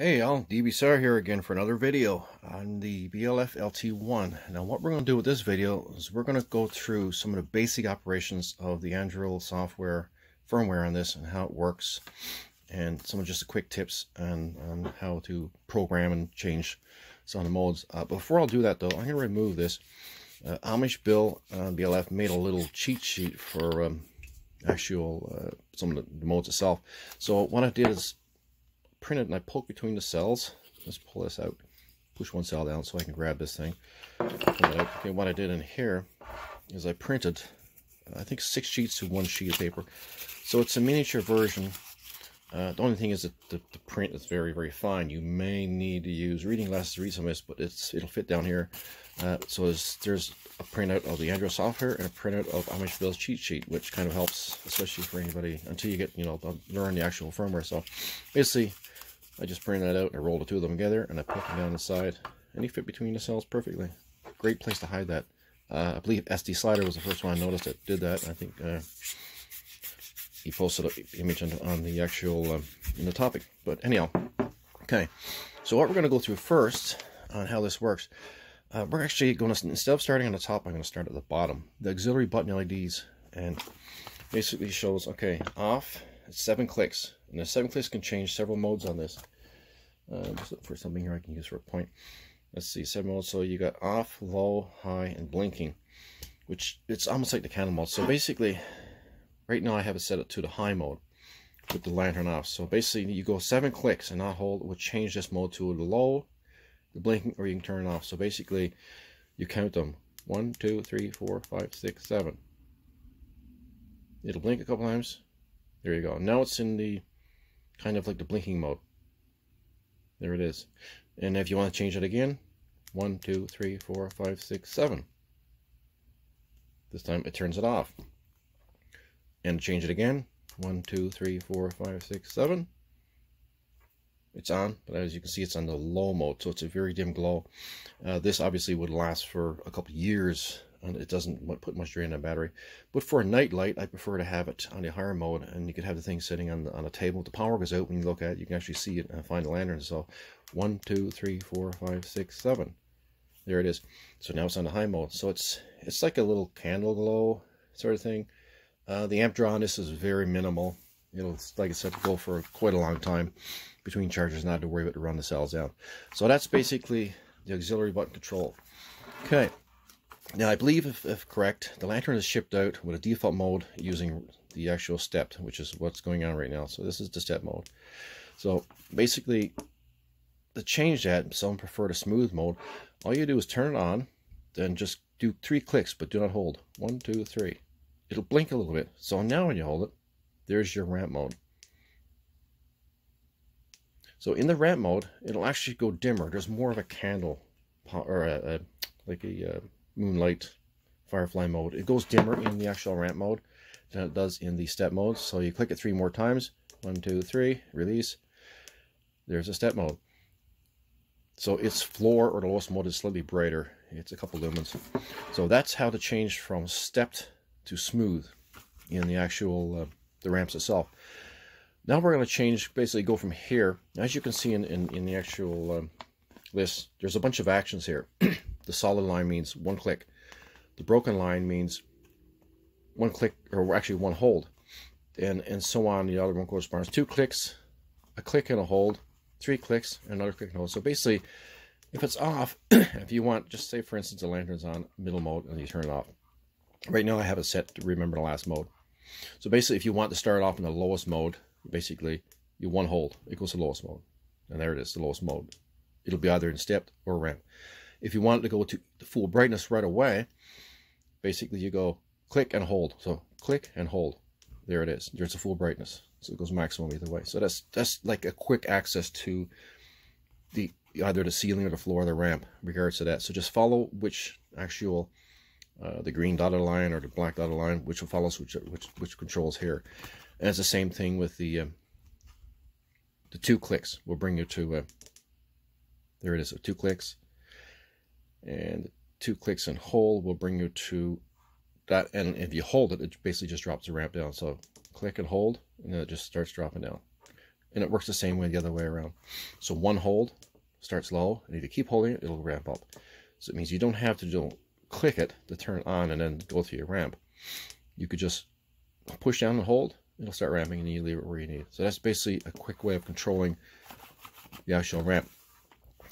Hey y'all, DBSAR here again for another video on the BLF LT1. Now what we're going to do with this video is we're going to go through some of the basic operations of the Anduril software firmware on this and how it works, and some of just the quick tips on how to program and change some of the modes. Before I'll do that though, I'm going to remove this. Amish Bill on BLF made a little cheat sheet for some of the modes itself. So what I did is print it and I poke between the cells. Let's pull this out, push one cell down so I can grab this thing. Okay, what I did in here is I printed, I think, 6 sheets to 1 sheet of paper. So it's a miniature version. The only thing is that the print is very, very fine. You may need to use reading glasses to read some of this, but it'll fit down here. So there's a printout of the Anduril software and a printout of Amish Bill's cheat sheet, which kind of helps, especially for anybody, until you get, learn the actual firmware. So basically, I just printed that out, I rolled the two of them together, and I put them down the side, and they fit between the cells perfectly. Great place to hide that. I believe SD Slider was the first one I noticed that did that. I think he posted an image on the actual in the topic, but anyhow, okay. So what we're going to go through first on how this works, we're actually going to, instead of starting on the top, I'm going to start at the bottom. The auxiliary button LEDs, and basically shows, okay, off. It's 7 clicks, and the 7 clicks can change several modes on this. Let's look for something here I can use for a point. Let's see, 7 modes. So you got off, low, high, and blinking, which it's almost like the candle mode. So basically, right now I have it set up to the high mode with the lantern off. So basically you go 7 clicks and not hold, it will change this mode to the low, the blinking, or you can turn it off. So basically you count them. 1, 2, 3, 4, 5, 6, 7. It'll blink a couple times. There you go. Now it's in the kind of like the blinking mode. There it is. And if you want to change it again, 1, 2, 3, 4, 5, 6, 7. This time it turns it off. And change it again. 1, 2, 3, 4, 5, 6, 7. It's on, but as you can see, it's on the low mode, so it's a very dim glow. This obviously would last for a couple years, and it doesn't put much drain on the battery. But for a night light, I prefer to have it on the higher mode, and you could have the thing sitting on a table. The power goes out when you look at it; you can actually see it and find the lantern. So, 1, 2, 3, 4, 5, 6, 7. There it is. So now it's on the high mode. So it's like a little candle glow sort of thing. The amp draw on this is very minimal. It'll, like I said, go for quite a long time between chargers, not to worry about to run the cells down. So that's basically the auxiliary button control. Okay, now I believe, if correct, the lantern is shipped out with a default mode using the actual step, which is what's going on right now. So this is the step mode. So basically, to change that, some prefer the smooth mode. All you do is turn it on, then just do 3 clicks, but do not hold. 1, 2, 3. It'll blink a little bit. So now when you hold it, there's your ramp mode. So in the ramp mode, it'll actually go dimmer. There's more of a candle, or like a moonlight firefly mode. It goes dimmer in the actual ramp mode than it does in the step mode. So you click it 3 more times. 1, 2, 3, release. There's a step mode. So its floor, or the lowest mode, is slightly brighter. It's a couple lumens. So that's how to change from stepped to smooth in the actual the ramps itself. Now we're going to change, basically go from here. As you can see in the actual list, there's a bunch of actions here. The solid line means 1 click. The broken line means 1 click, or actually 1 hold, and so on. The other one corresponds 2 clicks, a click and a hold, 3 clicks, and another click and hold. So basically, if it's off, if you want, just say for instance the lantern's on middle mode and you turn it off. Right now I have it set to remember the last mode. So basically, if you want to start off in the lowest mode, basically you 1 hold, it goes to the lowest mode. And there it is, the lowest mode. It'll be either in step or ramp. If you want it to go to the full brightness right away, basically you go click and hold. So click and hold. There it is. There's the full brightness. So it goes maximum either way. So that's like a quick access to the either the ceiling or the floor or the ramp, in regards to that. So just follow which actual the green dotted line or the black dotted line, which will follow which controls here. And it's the same thing with the 2 clicks will bring you to there it is, so 2 clicks, and 2 clicks and hold will bring you to that. And if you hold it, it basically just drops the ramp down. So click and hold, and then it just starts dropping down. and it works the same way the other way around. So one hold starts low, and if you keep holding it, it'll ramp up. So it means you don't have to click it to turn on and then go through your ramp. You could just push down and hold, it'll start ramping, and you leave it where you need. So that's basically a quick way of controlling the actual ramp.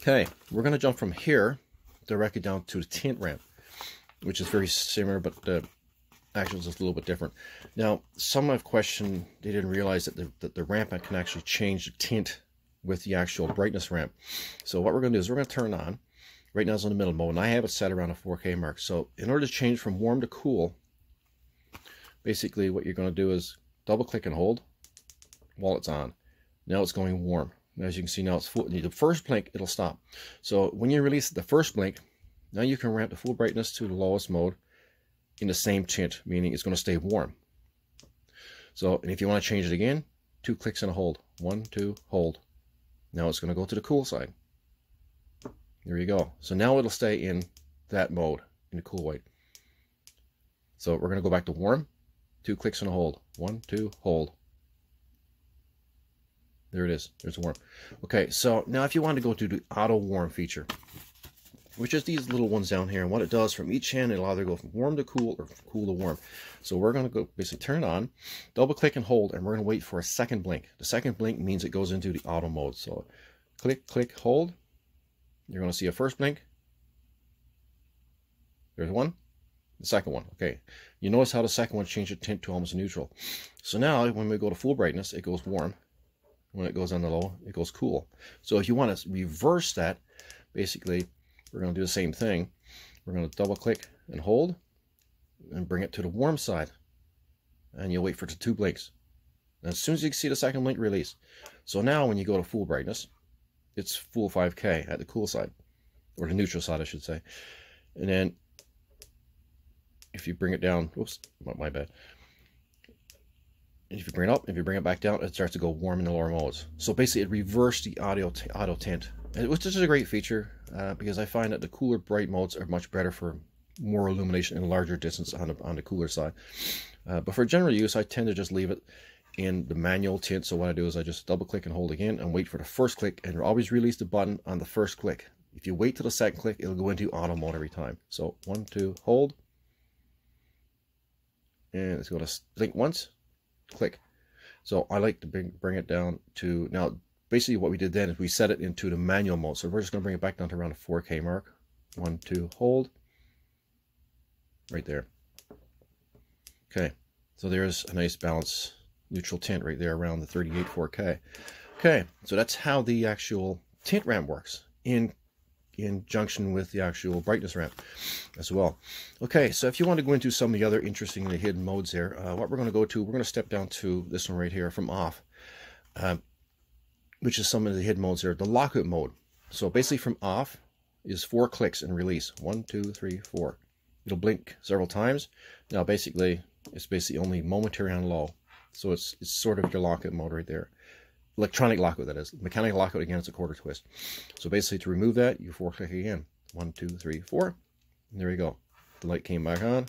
Okay, we're going to jump from here directly down to the tint ramp, which is very similar, but the actual is just a little bit different. Now, some have questioned, they didn't realize that the ramp can actually change the tint with the actual brightness ramp. So what we're going to do is we're going to turn on. Right now it's on the middle mode, and I have it set around a 4K mark. So in order to change from warm to cool, basically what you're going to do is double click and hold while it's on. Now it's going warm. As you can see now, it's full. The first blink, it'll stop. So when you release the first blink, now you can ramp the full brightness to the lowest mode in the same tint, meaning it's going to stay warm. So, and if you want to change it again, two clicks and a hold. One, two, hold. Now it's going to go to the cool side. There you go. So now it'll stay in that mode, in the cool white. So we're going to go back to warm, two clicks and a hold, one, two, hold. There it is, there's warm. Okay, so now if you want to go to the auto warm feature, which is these little ones down here, and what it does from each hand, it'll either go from warm to cool or from cool to warm. So we're going to go basically turn it on, double click and hold, and we're going to wait for a second blink. The second blink means it goes into the auto mode. So click, click, hold. You're going to see a first blink. There's one. The second one. Okay. You notice how the second one changed the tint to almost neutral. So now when we go to full brightness, it goes warm. When it goes on the low, it goes cool. So if you want to reverse that, basically we're going to do the same thing. We're going to double click and hold and bring it to the warm side. And you'll wait for the two blinks. And as soon as you see the second blink, release. So now when you go to full brightness, it's full 5K at the cool side, or the neutral side, I should say. And then if you bring it down, oops, my bad. If you bring it up, if you bring it back down, it starts to go warm in the lower modes. So basically it reversed the auto tint, which is a great feature because I find that the cooler bright modes are much better for more illumination and larger distance on the cooler side. But for general use, I tend to just leave it in the manual tint. So what I do is I just double click and hold again and wait for the first click, and always release the button on the first click. If you wait till the second click, it'll go into auto mode every time. So one, two, hold. And let's go to blink once, click. So I like to bring it down to, now basically what we did then is we set it into the manual mode. So we're just gonna bring it back down to around a 4K mark. One, two, hold. Right there. Okay, so there's a nice balance. Neutral tint right there around the 38 4K. Okay, so that's how the actual tint ramp works in junction with the actual brightness ramp as well. Okay, so if you want to go into some of the other interestingly hidden modes there, what we're going to go to, we're going to step down to this one right here from off, which is some of the hidden modes there. The lockout mode. So basically from off is 4 clicks and release. 1, 2, 3, 4. It'll blink several times. Now basically, it's basically only momentary on low. So it's sort of your lockout mode right there. Electronic lockout, that is. Mechanical lockout, again, it's a quarter twist. So basically to remove that, you 4-click again. 1, 2, 3, 4. And there you go. The light came back on.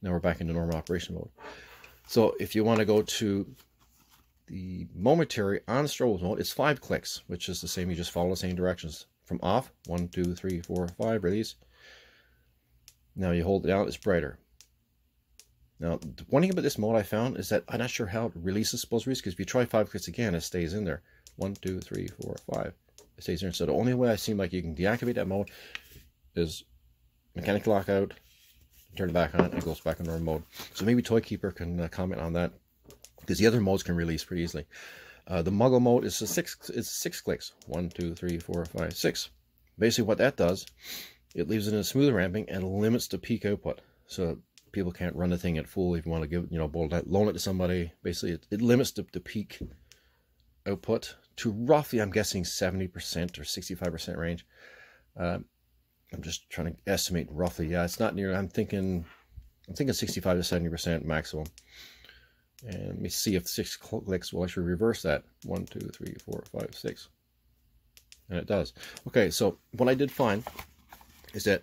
Now we're back into normal operation mode. So if you want to go to the momentary on strobe mode, it's 5 clicks, which is the same. You just follow the same directions. From off, 1, 2, 3, 4, 5, release. Now you hold it down, it's brighter. Now, the one thing about this mode I found is that I'm not sure how it releases supposed release, because if you try 5 clicks again, it stays in there. 1, 2, 3, 4, 5. It stays there. So the only way I seem like you can deactivate that mode is mechanical lockout, turn it back on, and it goes back in normal mode. So maybe ToyKeeper can comment on that, because the other modes can release pretty easily. The Muggle mode is six clicks. 1, 2, 3, 4, 5, 6. Basically what that does, it leaves it in a smooth ramping and limits the peak output. So people can't run the thing at full. If you want to give, loan it to somebody, basically it limits the peak output to roughly, I'm guessing, 70% or 65% range. I'm just trying to estimate roughly. Yeah, it's not near. I'm thinking 65 to 70% maximum. And let me see if 6 clicks will actually reverse that. 1, 2, 3, 4, 5, 6, and it does. Okay, so what I did find is that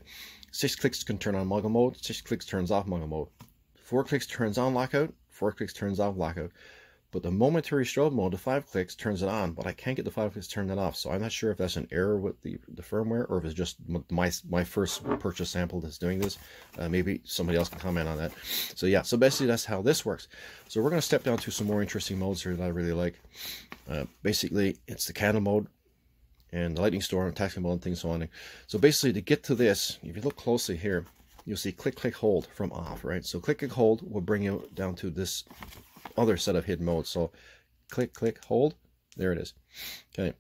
6 clicks can turn on Muggle mode, 6 clicks turns off Muggle mode, 4 clicks turns on lockout, 4 clicks turns off lockout. But the momentary strobe mode, the 5 clicks, turns it on, but I can't get the 5 clicks to turn that off. So I'm not sure if that's an error with the firmware or if it's just my first purchase sample that's doing this. Maybe somebody else can comment on that. So yeah, so basically that's how this works. So we're going to step down to some more interesting modes here that I really like. Basically, it's the candle mode and the lightning storm, taxi mode, and things so on. So basically, to get to this, if you look closely here, you'll see click, click, hold from off, right? So click, click, hold will bring you down to this other set of hidden modes. So click, click, hold, there it is. Okay,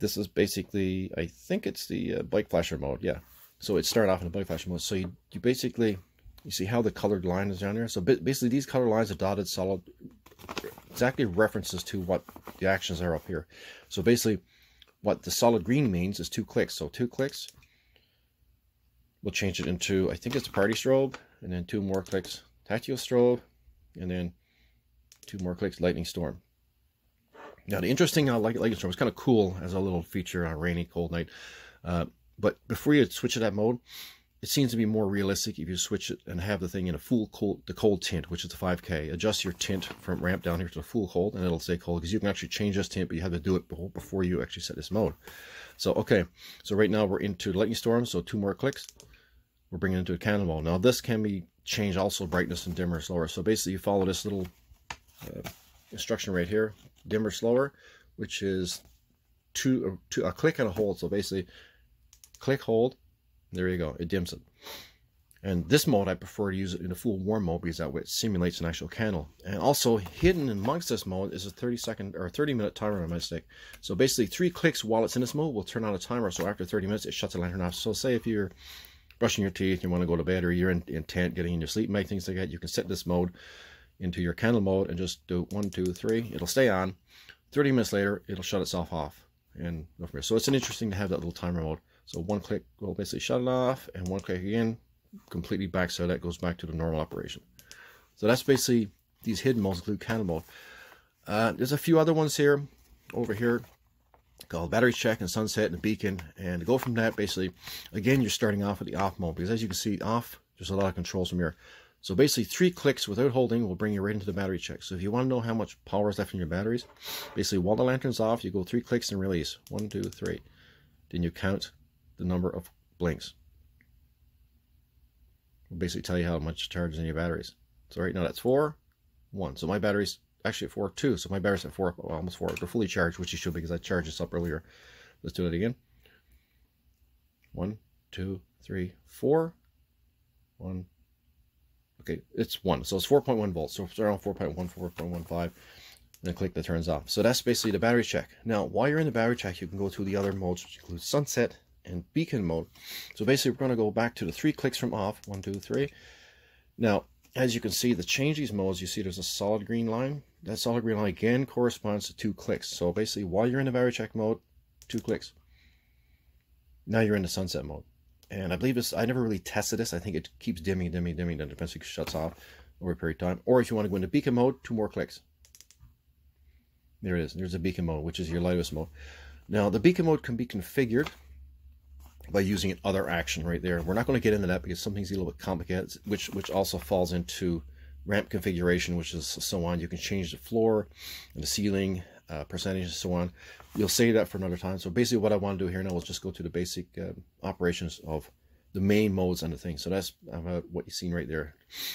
this is basically, I think it's the bike flasher mode. Yeah, so it started off in the bike flasher mode. So you basically, you see how the colored line is down there. So basically these colored lines are dotted solid, exactly references to what the actions are up here. So basically what the solid green means is 2 clicks. So 2 clicks will change it into, I think it's the party strobe, and then 2 more clicks tactical strobe, and then 2 more clicks lightning storm. Now the interesting lightning storm is kind of cool as a little feature on a rainy cold night, but before you switch to that mode, it seems to be more realistic if you switch it and have the thing in a full cold, the cold tint, which is the 5K. Adjust your tint from ramp down here to the full cold and it'll say cold, because you can actually change this tint, but you have to do it before you actually set this mode. So okay, so right now we're into lightning storm, so 2 more clicks, we're bringing it into a candle mode. Now this can be change also brightness and dimmer slower. So basically you follow this little instruction right here, dimmer slower, which is a click and a hold. So basically click, hold, there you go, it dims it. And this mode I prefer to use it in a full warm mode, because that way it simulates an actual candle. And also hidden amongst this mode is a 30-minute timer, my mistake. So basically 3 clicks while it's in this mode will turn on a timer, so after 30 minutes it shuts the lantern off. So say if you're brushing your teeth, you want to go to bed, or you're intent getting in your sleep, make things like that, you can set this mode into your candle mode and just do 1, 2, 3, it'll stay on. 30 minutes later, it'll shut itself off. And go from here. So it's an interesting to have that little timer mode. So 1 click will basically shut it off, and 1 click again, completely back, so that goes back to the normal operation. So that's basically these hidden modes include candle mode. There's a few other ones here, over here, called battery check and sunset and beacon. And to go from that, basically again you're starting off at the off mode, because as you can see off, there's a lot of controls from here. So basically 3 clicks without holding will bring you right into the battery check. So if you want to know how much power is left in your batteries, basically while the lantern's off, you go 3 clicks and release, 1, 2, 3, then you count the number of blinks. It'll basically tell you how much charge is in your batteries. So right now that's 4, 1, so my battery's actually at 4, 2. So my battery's at 4, well, almost 4. They're fully charged, which you should, because I charged this up earlier. Let's do it again. 1, 2, 3, 4. 1. Okay, it's 1. So it's 4.1 volts. So it's around 4.1, 4.15. And then click, that turns off. So that's basically the battery check. Now, while you're in the battery check, you can go to the other modes, which includes sunset and beacon mode. So basically, we're going to go back to the 3 clicks from off. 1, 2, 3. Now, as you can see, to change these modes, you see there's a solid green line. That solid green line again corresponds to 2 clicks. So basically, while you're in the battery check mode, 2 clicks. Now you're in the sunset mode. And I believe this, I never really tested this. I think it keeps dimming, dimming, dimming, then it eventually shuts off over a period of time. Or if you want to go into beacon mode, 2 more clicks. There it is. There's the beacon mode, which is your lightest mode. Now, the beacon mode can be configured by using an other action right there. We're not going to get into that because something's a little bit complicated, which also falls into ramp configuration, which is so on. You can change the floor and the ceiling percentage and so on. You'll save that for another time. So basically what I want to do here now is just go to the basic operations of the main modes and the thing. So that's what you've seen right there.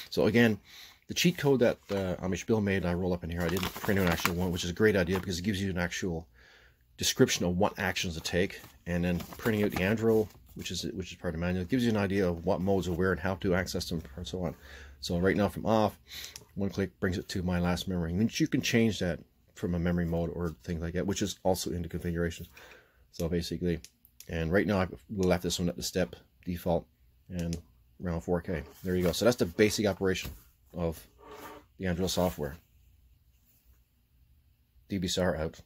So again, the cheat code that Amish Bill made, and I roll up in here, I didn't print an actual one, which is a great idea because it gives you an actual description of what actions to take, and then printing out the Anduril, which is part of the manual, it gives you an idea of what modes are where and how to access them and so on. So right now from off, 1 click brings it to my last memory, and you can change that from a memory mode or things like that, which is also in the configurations. So basically, and right now we'll have this one at the step default and around 4K. There you go. So that's the basic operation of the Anduril software. DBSAR out.